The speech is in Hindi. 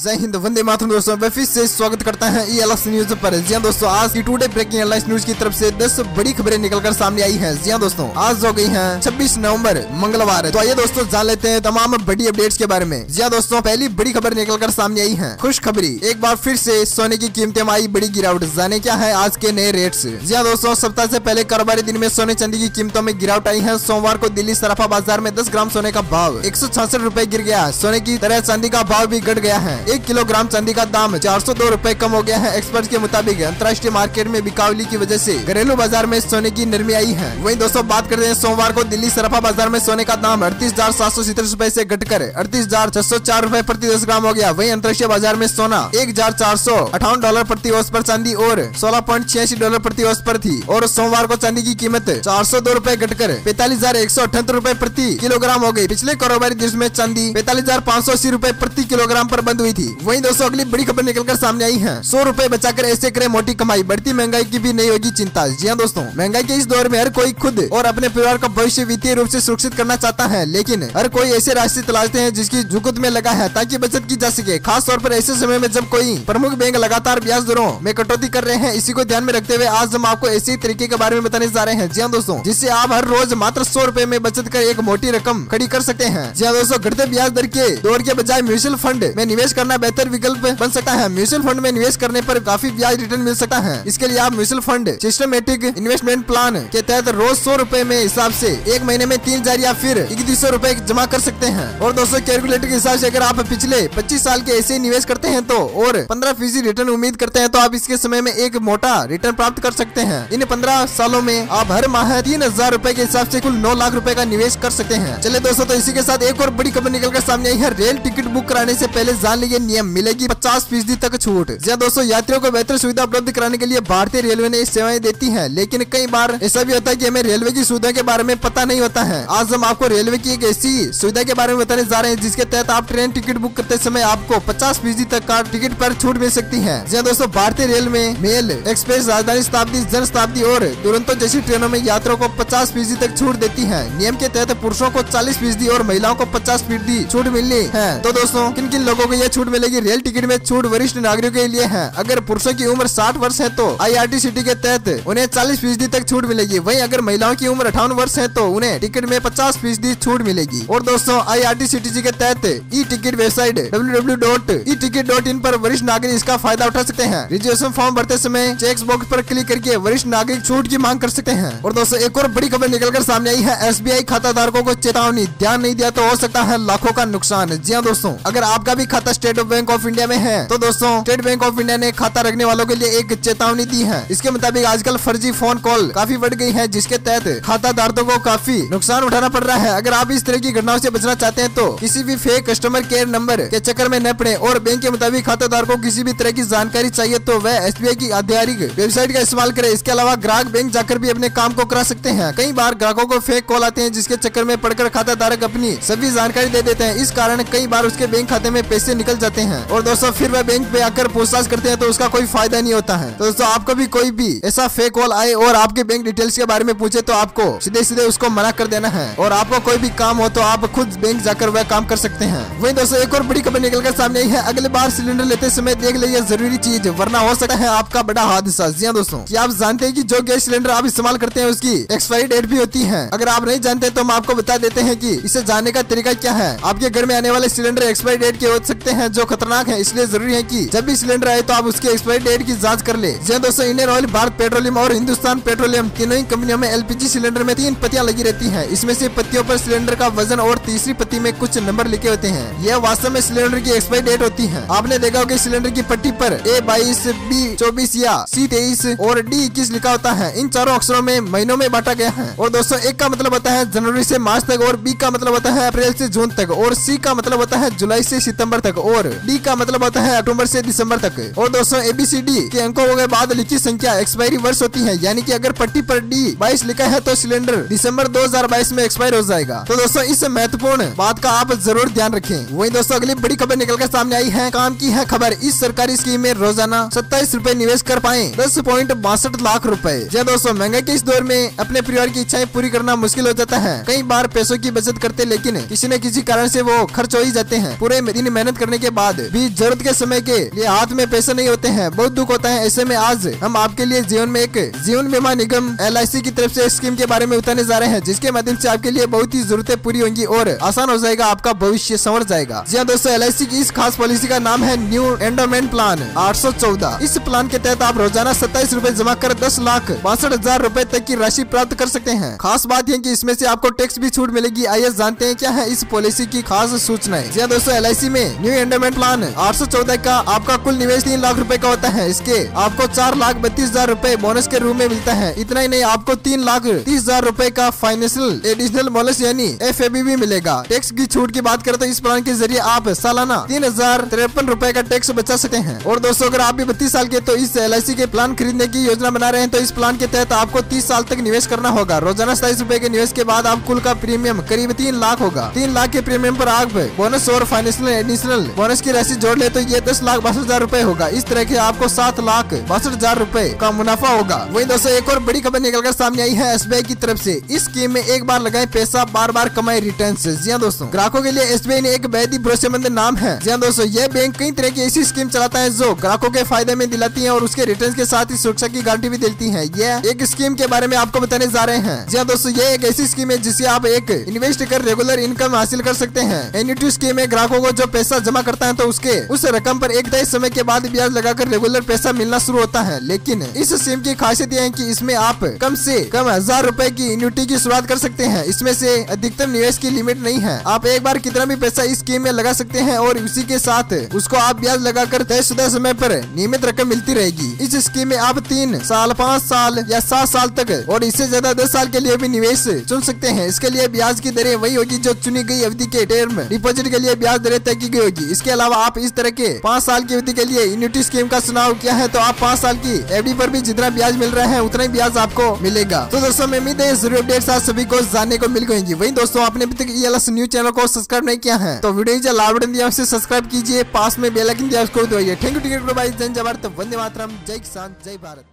जय हिंद, वंदे मातरम दोस्तों। वेफिश से स्वागत करता है ईएलएस न्यूज पर। जी हां दोस्तों, आज की टुडे ब्रेकिंग ईएलएस न्यूज की तरफ से 10 बड़ी खबरें निकलकर सामने आई हैं। जी हां दोस्तों, आज हो गई है 26 नवंबर मंगलवार। तो आइए दोस्तों जान लेते हैं तमाम बड़ी अपडेट्स के बारे में। जी हां दोस्तों, पहली बड़ी खबर निकलकर सामने आई है खुशखबरी। एक बार फिर से सोने की कीमतें आई बड़ी गिरावट। जाने क्या है आज के नए रेट्स। जी हां दोस्तों, सप्ताह से पहले कारोबारी दिन में सोने चांदी की कीमतों में गिरावट आई है। सोमवार को दिल्ली सराफा बाजार में 10 ग्राम सोने का भाव 166 रुपए गिर गया। सोने की तरह चांदी का भाव भी घट गया है। 1 किलोग्राम चांदी का दाम 402 रुपए कम हो गया है। एक्सपर्ट के मुताबिक अंतर्राष्ट्रीय मार्केट में बिकावली की वजह से घरेलू बाजार में सोने की नरमी आई है। वहीं दोस्तों बात करते हैं, सोमवार को दिल्ली सराफा बाजार में सोने का दाम 38,770 रुपए से घटकर 38,604 रुपए प्रति 10 ग्राम हो गया। वहीं अंतर्राष्ट्रीय बाजार में सोना $1,458 प्रति औंस पर चांदी और $16.86 प्रति औंस पर थी। और सोमवार को चांदी की कीमत 402 रुपए घटकर 45,178 रुपए प्रति किलोग्राम हो गयी। पिछले कारोबारी दिन में चांदी 45,580 रुपए प्रति किलोग्राम पर बंद हुई थी। वहीं दोस्तों अगली बड़ी खबर निकलकर सामने आई है, 100 रुपए बचाकर ऐसे करें मोटी कमाई, बढ़ती महंगाई की भी नहीं होगी चिंता। जी हां दोस्तों, महंगाई के इस दौर में हर कोई खुद और अपने परिवार का भविष्य वित्तीय रूप से सुरक्षित करना चाहता है, लेकिन हर कोई ऐसे रास्ते तलाशते हैं जिसकी जुगत में लगा है ताकि बचत की जा सके। खास तौर पर ऐसे समय में जब कोई प्रमुख बैंक लगातार ब्याज दरों में कटौती कर रहे हैं। इसी को ध्यान में रखते हुए आज हम आपको ऐसे तरीके के बारे में बताने जा रहे हैं। जी हां दोस्तों, जिससे आप हर रोज मात्र 100 रुपए में बचत कर एक मोटी रकम खड़ी कर सकते हैं। जी हां दोस्तों, घटते ब्याज दर के दौर के बजाय म्यूचुअल फंड में निवेश करना बेहतर विकल्प बन सकता है। म्यूचुअल फंड में निवेश करने पर काफी ब्याज रिटर्न मिल सकता है। इसके लिए आप mutual fund systematic investment plan के तहत रोज 100 रुपए में हिसाब से एक महीने में 3000 या फिर 3100 रुपए जमा कर सकते हैं। और दोस्तों कैलकुलेटर के हिसाब से अगर आप पिछले 25 साल के ऐसे निवेश करते हैं तो और 15% रिटर्न उम्मीद करते हैं तो आप इसके समय में एक मोटा रिटर्न प्राप्त कर सकते हैं। इन 15 सालों में आप हर माह 3000 रुपए के हिसाब से कुल 9 लाख रुपए का निवेश कर सकते हैं। चले दोस्तों, तो इसी के साथ एक और बड़ी खबर निकलकर सामने आई है, रेल टिकट बुक कराने से पहले जान लीजिए नियम, मिलेगी 50% तक छूट। जी दोस्तों, यात्रियों को बेहतर सुविधा उपलब्ध कराने के लिए भारतीय रेलवे ने सेवाएं देती है, लेकिन कई बार ऐसा भी होता है कि हमें रेलवे की सुविधा के बारे में पता नहीं होता है। आज हम आपको रेलवे की एक ऐसी सुविधा के बारे में बताने जा रहे हैं जिसके तहत आप ट्रेन टिकट बुक करते समय आपको 50% तक का टिकट पर छूट मिल सकती है। जी दोस्तों, भारतीय रेलवे मेल, एक्सप्रेस, राजधानी शताब्दी, जन शताब्दी और दुरंतो जैसी ट्रेनों में यात्रियों को 50% तक छूट देती है। नियम के तहत पुरुषों को 40% और महिलाओं को 50% छूट मिलनी है। तो दोस्तों किन किन लोगों को यह छूट मिलेगी? रेल टिकट में छूट वरिष्ठ नागरिकों के लिए है। अगर पुरुषों की उम्र 60 वर्ष है तो IRCTC के तहत उन्हें 40% तक छूट मिलेगी। वहीं अगर महिलाओं की उम्र 58 वर्ष है तो उन्हें टिकट में 50% छूट मिलेगी। और दोस्तों IRCTC के तहत ई-टिकट वेबसाइट www.e-ticket.in पर वरिष्ठ नागरिक इसका फायदा उठा सकते हैं। रजिस्ट्रेशन फॉर्म भरते समय चेक बॉक्स पर क्लिक करके वरिष्ठ नागरिक छूट की मांग कर सकते हैं। और दोस्तों एक और बड़ी खबर निकलकर सामने आई है, SBI खाता धारकों को चेतावनी, ध्यान नहीं दिया तो हो सकता है लाखों का नुकसान। जी हाँ दोस्तों, अगर आपका भी खाता स्टेट बैंक ऑफ इंडिया में है तो दोस्तों स्टेट बैंक ऑफ इंडिया ने खाता रखने वालों के लिए एक चेतावनी दी है। इसके मुताबिक आजकल फर्जी फोन कॉल काफी बढ़ गई है, जिसके तहत खाता धारकों को काफी नुकसान उठाना पड़ रहा है। अगर आप इस तरह की घटनाओं से बचना चाहते हैं तो किसी भी फेक कस्टमर केयर नंबर के चक्कर में न पड़े। और बैंक के मुताबिक खाता धारकों को किसी भी तरह की जानकारी चाहिए तो वह SBI की आधिकारिक वेबसाइट का इस्तेमाल करे। इसके अलावा ग्राहक बैंक जाकर भी अपने काम को करा सकते हैं। कई बार ग्राहकों को फेक कॉल आते हैं जिसके चक्कर में पड़कर खाता धारक अपनी सभी जानकारी दे देते हैं। इस कारण कई बार उसके बैंक खाते में पैसे निकल जाते हैं और दोस्तों फिर वह बैंक पे आकर पूछताछ करते हैं तो उसका कोई फायदा नहीं होता है। तो दोस्तों आपको भी कोई भी ऐसा फेक कॉल आए और आपके बैंक डिटेल्स के बारे में पूछे तो आपको सीधे सीधे उसको मना कर देना है। और आपको कोई भी काम हो तो आप खुद बैंक जाकर वह काम कर सकते हैं। वहीं दोस्तों एक और बड़ी खबर निकलकर सामने आई है, अगले बार सिलेंडर लेते समय देख लीजिए जरूरी चीज, वरना हो सकता है आपका बड़ा हादसा। जी हां दोस्तों, क्या आप जानते हैं कि जो गैस सिलेंडर आप इस्तेमाल करते हैं उसकी एक्सपायरी डेट भी होती है? अगर आप नहीं जानते तो हम आपको बता देते हैं कि इसे जानने का तरीका क्या है। आपके घर में आने वाले सिलेंडर एक्सपायरी डेट के हो सकते हैं जो खतरनाक है, इसलिए जरूरी है कि जब भी सिलेंडर आए तो आप उसके एक्सपायरी डेट की जांच कर ले। जी दोस्तों, इंडियन ऑयल, भारत पेट्रोलियम और हिंदुस्तान पेट्रोलियम तीनों ही कंपनियों में LPG सिलेंडर में 3 पत्तियां लगी रहती हैं। इसमें से पत्तियों पर सिलेंडर का वजन और तीसरी पत्ती में कुछ नंबर लिखे होते हैं। यह वास्तव में सिलेंडर की एक्सपायरी डेट होती है। आपने देखा होगा सिलेंडर की पट्टी पर A22, B24 या C23 और D21 लिखा होता है। इन चारों अक्षरों में महीनों में बांटा गया है। और दोस्तों A का मतलब होता है जनवरी से मार्च तक, और B का मतलब होता है अप्रैल से जून तक, और C का मतलब होता है जुलाई से सितंबर तक, और D का मतलब होता है अक्टूबर से दिसंबर तक। और दोस्तों ABCD के अंकों के बाद लिखी संख्या एक्सपायरी वर्ष होती है, यानी कि अगर पट्टी पर D22 लिखा है तो सिलेंडर दिसंबर 2022 में एक्सपायर हो जाएगा। तो दोस्तों इस महत्वपूर्ण बात का आप जरूर ध्यान रखें। वहीं दोस्तों अगली बड़ी खबर निकलकर सामने आई है, काम की है खबर, इस सरकारी स्कीम में रोजाना 27 रुपए निवेश कर पाए 10.62 लाख रुपए। जी दोस्तों, महंगाई के इस दौर में अपने परिवार की इच्छाएं पूरी करना मुश्किल हो जाता है। कई बार पैसों की बचत करते लेकिन किसी न किसी कारण से वो खर्च हो ही जाते हैं। पूरे दिन मेहनत करने के बाद भी जरूरत के समय के लिए हाथ में पैसे नहीं होते हैं, बहुत दुख होता है। ऐसे में आज हम आपके लिए जीवन में एक जीवन बीमा निगम LIC की तरफ से स्कीम के बारे में बताने जा रहे हैं, जिसके माध्यम से आपके लिए बहुत ही जरूरतें पूरी होंगी और आसान हो जाएगा, आपका भविष्य संवर जाएगा। जी हां दोस्तों, LIC की इस खास पॉलिसी का नाम है न्यू एंडोमेंट प्लान 814। इस प्लान के तहत आप रोजाना 27 रूपए जमा कर 10,62,000 रूपए तक की राशि प्राप्त कर सकते हैं। खास बात यह कि इसमें से आपको टैक्स भी छूट मिलेगी। आइए जानते हैं क्या है इस पॉलिसी की खास सूचनाएं। जी हां दोस्तों, LIC में न्यू एंडोमेंट प्लान 814 का आपका कुल निवेश 3 लाख रूपए का होता है। इसके आपको 4,32,000 रूपए बोनस के रूप में मिलता है। इतना ही नहीं, आपको 3,30,000 रूपए का फाइनेंशियल एडिशनल बोनस यानी FAB भी मिलेगा। टैक्स की छूट की बात करें तो इस प्लान के जरिए आप सालाना 3,053 रूपए का टैक्स बचा सकते हैं। और दोस्तों, अगर आप भी 32 साल के तो इस LIC के प्लान खरीदने की योजना बना रहे हैं तो इस प्लान के तहत आपको 30 साल तक निवेश करना होगा। रोजाना 27 रूपए के निवेश के बाद आप कुल का प्रीमियम करीब 3 लाख होगा। 3 लाख के प्रीमियम पर आप बोनस और फाइनेंशियल एडिशनल बोनस की राशि जोड़ ले तो ये 10,62,000 रूपए होगा। इस तरह के आपको 7,62,000 रूपए का मुनाफा होगा। वहीं दोस्तों, एक और बड़ी खबर निकलकर सामने आई है SBI की तरफ से। इस स्कीम में एक बार लगाए पैसा, बार बार कमाए रिटर्न। जी हां दोस्तों, ग्राहकों के लिए SBI ने एक बेहद ही भरोसेमंद नाम है। जी हां दोस्तों, ये बैंक कई तरह की ऐसी स्कीम चलाता है जो ग्राहकों के फायदे में दिलाती है और उसके रिटर्न के साथ ही सुरक्षा की गारंटी भी देती है। यह एक स्कीम के बारे में आपको बताने जा रहे हैं। जी हां दोस्तों, ये एक ऐसी स्कीम है जिसे आप एक इन्वेस्ट कर रेगुलर इनकम हासिल कर सकते हैं। एनिटी स्कीम में ग्राहकों को जो पैसा जमा करता है तो उसके उस रकम पर एक तय समय के बाद ब्याज लगाकर रेगुलर पैसा मिलना शुरू होता है। लेकिन इस स्कीम की खासियत यह है कि इसमें आप कम से कम 1,000 रूपए की एन्युटी की शुरुआत कर सकते हैं। इसमें से अधिकतम निवेश की लिमिट नहीं है। आप एक बार कितना भी पैसा इस स्कीम में लगा सकते हैं और उसी के साथ उसको आप ब्याज लगाकर तयशुदा समय पर नियमित रकम मिलती रहेगी। इस स्कीम में आप 3 साल, 5 साल या 7 साल तक और इससे ज्यादा 10 साल के लिए भी निवेश चुन सकते हैं। इसके लिए ब्याज की दरें वही होगी जो चुनी गई अवधि के टर्म डिपोजिट के लिए ब्याज दरें तय की गई होगी। इसके अलावा आप इस तरह के 5 साल की अवधि के लिए एन्युटी स्कीम का चुनाव किया है तो आप 5 साल की एफडी पर भी जितना ब्याज मिल रहा है उतना ही ब्याज आपको मिलेगा। तो दोस्तों, मैं उम्मीद है जरूर अपडेट साथ सभी को जानने को मिल गई। वहीं दोस्तों, आपने अभी तक ELS न्यूज चैनल को सब्सक्राइब नहीं किया है तो वीडियो लाइक दिया उसे सब्सक्राइब कीजिए, पास में बेल आइकन दिया उसको दबाइए। थैंक यू टिकट भाई, जय जवाहर, वंदे मातरम, जय किसान, जय भारत।